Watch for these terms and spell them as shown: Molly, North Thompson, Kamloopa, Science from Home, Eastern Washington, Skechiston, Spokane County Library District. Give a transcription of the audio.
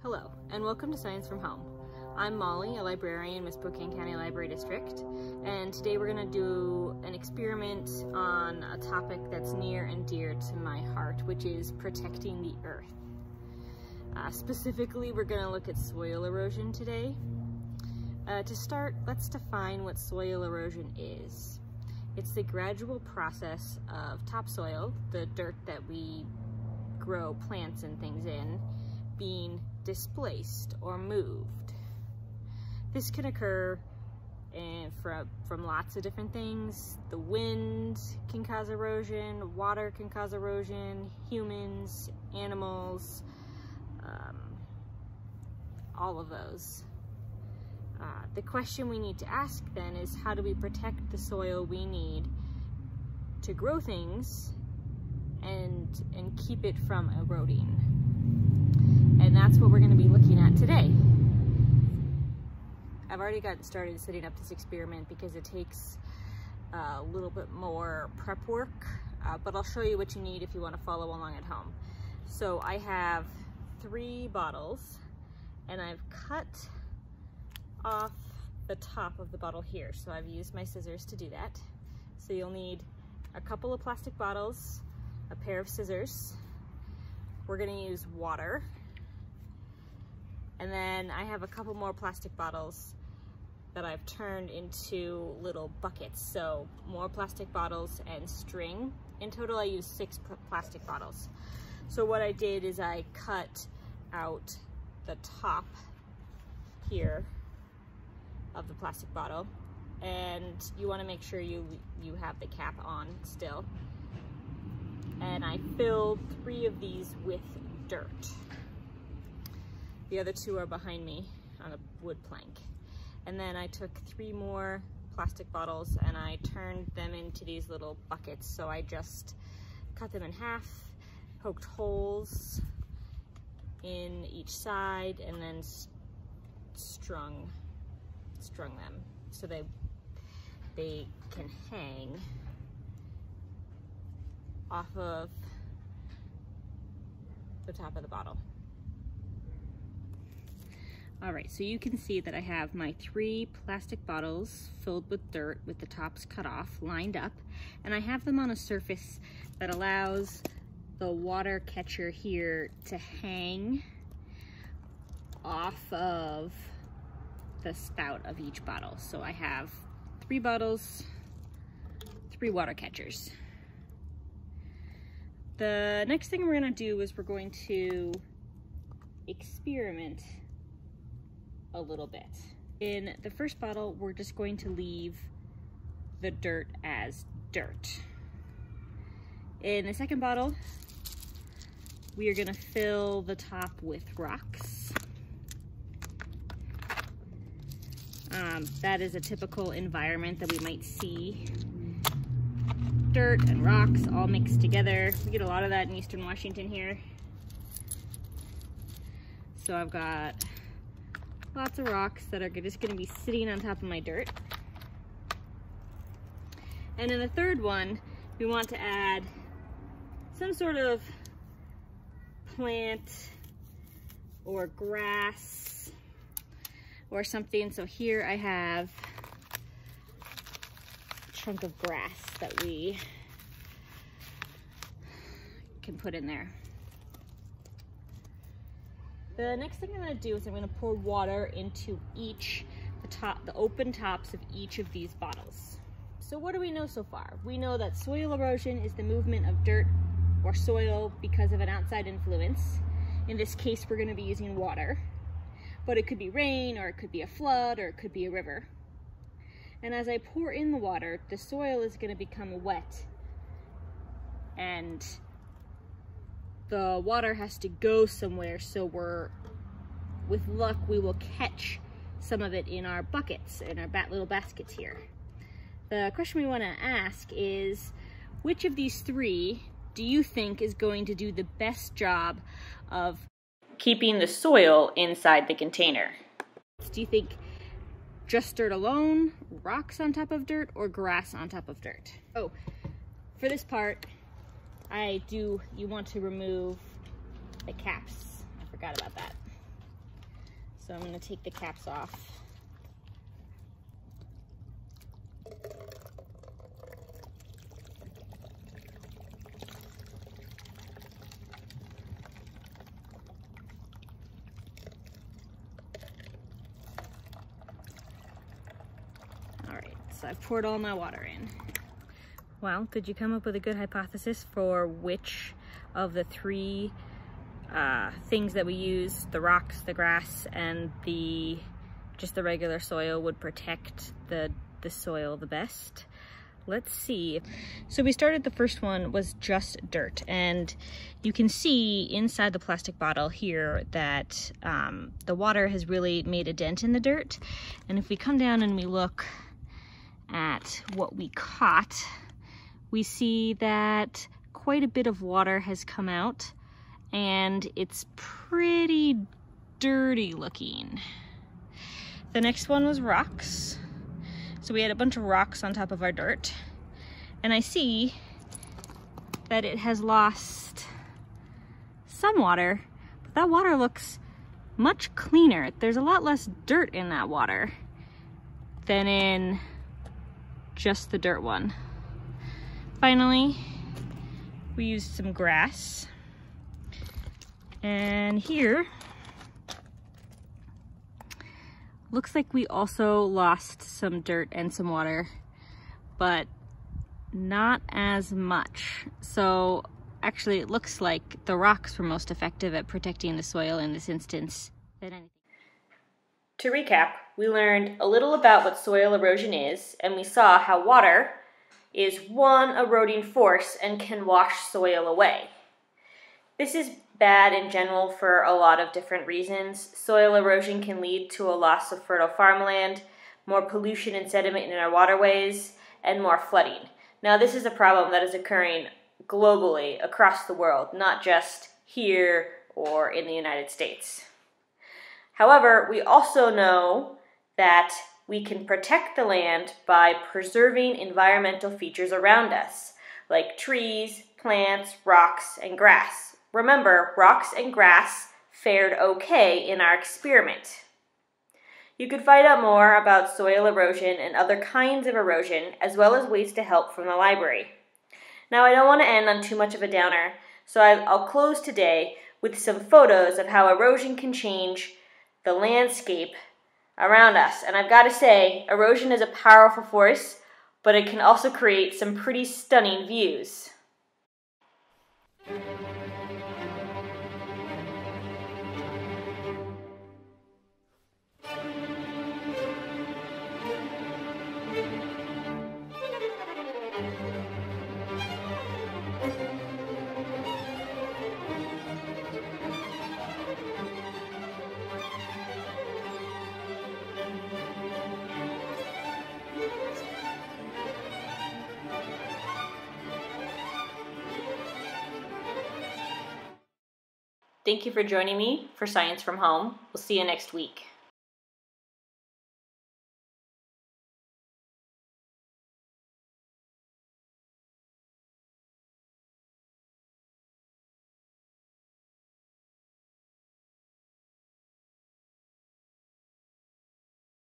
Hello, and welcome to Science from Home. I'm Molly, a librarian with Spokane County Library District, and today we're going to do an experiment on a topic that's near and dear to my heart, which is protecting the earth. Specifically, we're going to look at soil erosion today. To start, let's define what soil erosion is. It's the gradual process of topsoil, the dirt that we grow plants and things in, being displaced or moved. This can occur from lots of different things. The wind can cause erosion, water can cause erosion, humans, animals, all of those. The question we need to ask then is, how do we protect the soil we need to grow things and keep it from eroding? And that's what we're going to be looking at today. I've already gotten started setting up this experiment because it takes a little bit more prep work, but I'll show you what you need if you want to follow along at home. So I have 3 bottles, and I've cut off the top of the bottle here. So I've used my scissors to do that. So you'll need a couple of plastic bottles, a pair of scissors. We're going to use water. And then I have a couple more plastic bottles that I've turned into little buckets. So more plastic bottles and string. In total, I used 6 plastic bottles. So what I did is I cut out the top here of the plastic bottle. And you want to make sure you have the cap on still. And I filled 3 of these with dirt. The other 2 are behind me on a wood plank. And then I took 3 more plastic bottles and I turned them into these little buckets. So I just cut them in half, poked holes in each side, and then strung them so they can hang off of the top of the bottle. All right, so you can see that I have my 3 plastic bottles filled with dirt with the tops cut off, lined up, and I have them on a surface that allows the water catcher here to hang off of the spout of each bottle. So I have 3 bottles, 3 water catchers. The next thing we're gonna do is we're going to experiment a little bit. In the first bottle, we're just going to leave the dirt as dirt. In the second bottle, we are going to fill the top with rocks. That is a typical environment that we might see. Dirt and rocks all mixed together. We get a lot of that in Eastern Washington here. So I've got lots of rocks that are just going to be sitting on top of my dirt. And in the third one, we want to add some sort of plant or grass or something. So here I have a chunk of grass that we can put in there. The next thing I'm going to do is I'm going to pour water into the open tops of each of these bottles. So what do we know so far? We know that soil erosion is the movement of dirt or soil because of an outside influence. In this case, we're going to be using water, but it could be rain, or it could be a flood, or it could be a river. And as I pour in the water, the soil is going to become wet, and the water has to go somewhere, so with luck, we will catch some of it in our buckets, in our little baskets here. The question we want to ask is, which of these 3 do you think is going to do the best job of keeping the soil inside the container? Do you think just dirt alone, rocks on top of dirt, or grass on top of dirt? Oh, for this part, you want to remove the caps. I forgot about that. So I'm going to take the caps off. So I've poured all my water in. Well, did you come up with a good hypothesis for which of the three things that we use, the rocks, the grass, and the just the regular soil, would protect the soil the best? Let's see. So we started, the first one was just dirt, and you can see inside the plastic bottle here that the water has really made a dent in the dirt. And if we come down and we look at what we caught, we see that quite a bit of water has come out and it's pretty dirty looking. The next one was rocks. So we had a bunch of rocks on top of our dirt, and I see that it has lost some water, but that water looks much cleaner. There's a lot less dirt in that water than in just the dirt one. Finally, we used some grass. And here, looks like we also lost some dirt and some water, but not as much. So actually it looks like the rocks were most effective at protecting the soil in this instance than anything. To recap, we learned a little about what soil erosion is, and we saw how water is one eroding force and can wash soil away. This is bad in general for a lot of different reasons. Soil erosion can lead to a loss of fertile farmland, more pollution and sediment in our waterways, and more flooding. Now, this is a problem that is occurring globally across the world, not just here or in the United States. However, we also know that we can protect the land by preserving environmental features around us, like trees, plants, rocks, and grass. Remember, rocks and grass fared okay in our experiment. You could find out more about soil erosion and other kinds of erosion, as well as ways to help, from the library. Now, I don't want to end on too much of a downer, so I'll close today with some photos of how erosion can change the landscape around us. And I've got to say, erosion is a powerful force, but it can also create some pretty stunning views. Thank you for joining me for Science from Home. We'll see you next week.